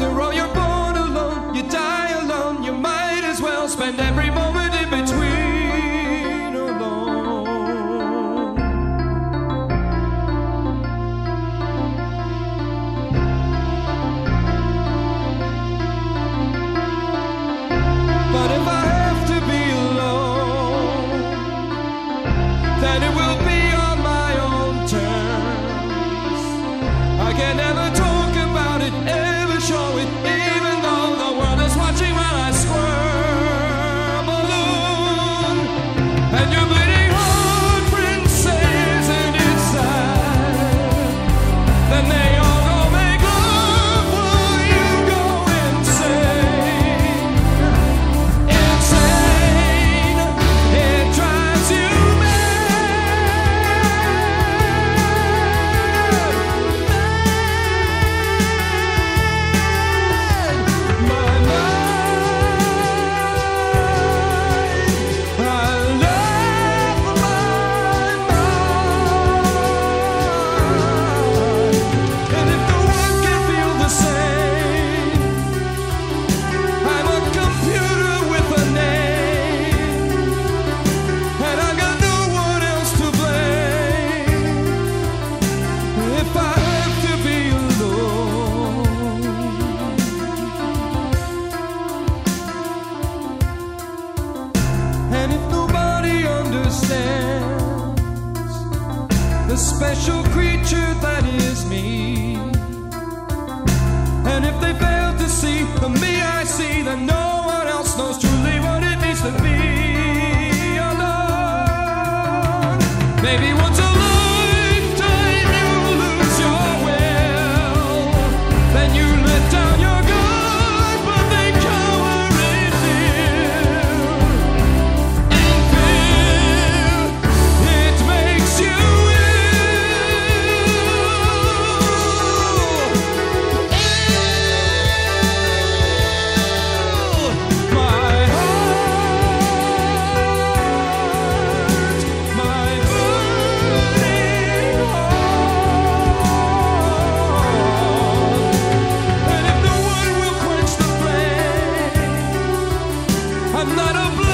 After all, you're born alone, you die alone, you might as well spend every moment in between alone. But if I have to be alone, then it will be on my own terms. I can never talk about it ever. Show it, even though the world is watching while I squirm alone. And you're bleeding heart, princess, and it's sad. Then they all go make love while you go insane. Insane, it drives you mad. If I have to be alone, and if nobody understands the special creature that is me, and if they fail to see the me I see, then no one else knows truly what it means to be alone. Maybe once alone. I'm not a